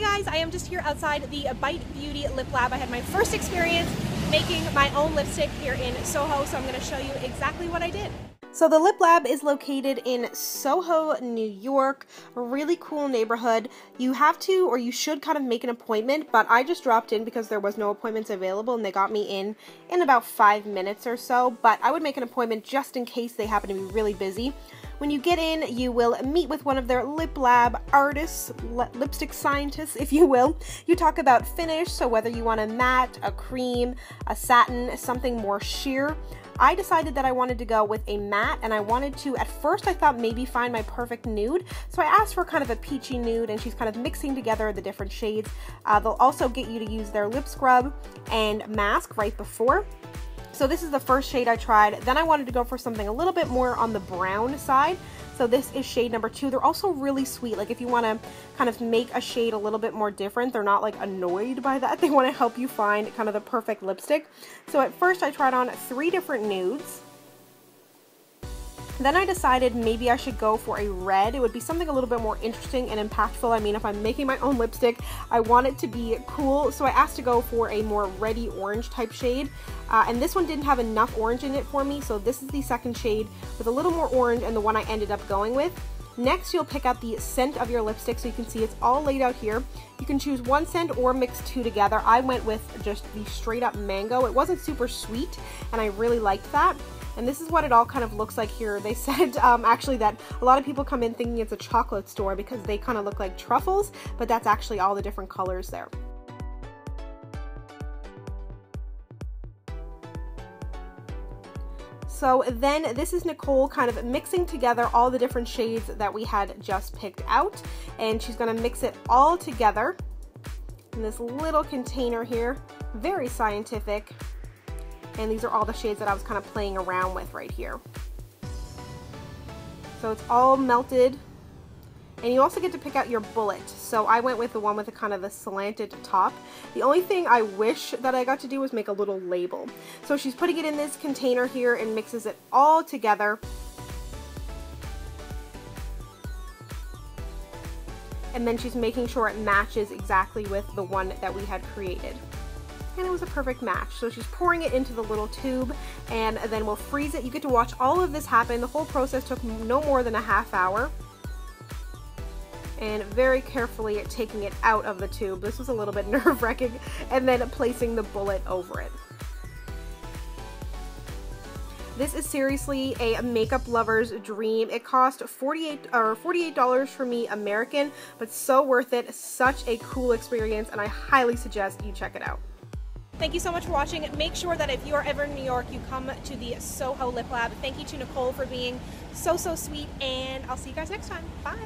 Hi guys, I am just here outside the Bite Beauty Lip Lab. I had my first experience making my own lipstick here in Soho, so I'm going to show you exactly what I did. So the Lip Lab is located in Soho, New York, a really cool neighborhood. You have to, or you should kind of make an appointment, but I just dropped in because there was no appointments available and they got me in about 5 minutes or so, but I would make an appointment just in case they happen to be really busy. When you get in, you will meet with one of their Lip Lab artists, lipstick scientists, if you will. You talk about finish, so whether you want a matte, a cream, a satin, something more sheer. I decided that I wanted to go with a matte, and I wanted to, at first I thought maybe find my perfect nude, so I asked for kind of a peachy nude, and she's kind of mixing together the different shades. They'll also get you to use their lip scrub and mask right before. So this is the first shade I tried. Then I wanted to go for something a little bit more on the brown side. So this is shade number 2. They're also really sweet. Like if you want to kind of make a shade a little bit more different, they're not like annoyed by that. They want to help you find kind of the perfect lipstick. So at first I tried on 3 different nudes. Then I decided maybe I should go for a red. It would be something a little bit more interesting and impactful. I mean, if I'm making my own lipstick, I want it to be cool. So I asked to go for a more reddy orange type shade. And this one didn't have enough orange in it for me. So this is the second shade with a little more orange and the one I ended up going with. Next, you'll pick out the scent of your lipstick. So you can see it's all laid out here. You can choose one scent or mix 2 together. I went with just the straight up mango. It wasn't super sweet and I really liked that. And this is what it all kind of looks like here. They said actually that a lot of people come in thinking it's a chocolate store because they kind of look like truffles, but that's actually all the different colors there. So then this is Nicole kind of mixing together all the different shades that we had just picked out, and she's gonna mix it all together in this little container here. Very scientific. And these are all the shades that I was kind of playing around with right here. So it's all melted. And you also get to pick out your bullet. So I went with the one with a kind of the slanted top. The only thing I wish that I got to do was make a little label. So she's putting it in this container here and mixes it all together. And then she's making sure it matches exactly with the one that we had created. And it was a perfect match. So she's pouring it into the little tube and then we'll freeze it. You get to watch all of this happen. The whole process took no more than a half hour. And very carefully taking it out of the tube. This was a little bit nerve-wracking. And then placing the bullet over it. This is seriously a makeup lover's dream. It cost $48 for me American, but so worth it. Such a cool experience and I highly suggest you check it out. Thank you so much for watching. Make sure that if you are ever in New York, you come to the Soho Lip Lab. Thank you to Nicole for being so, so sweet, and I'll see you guys next time. Bye.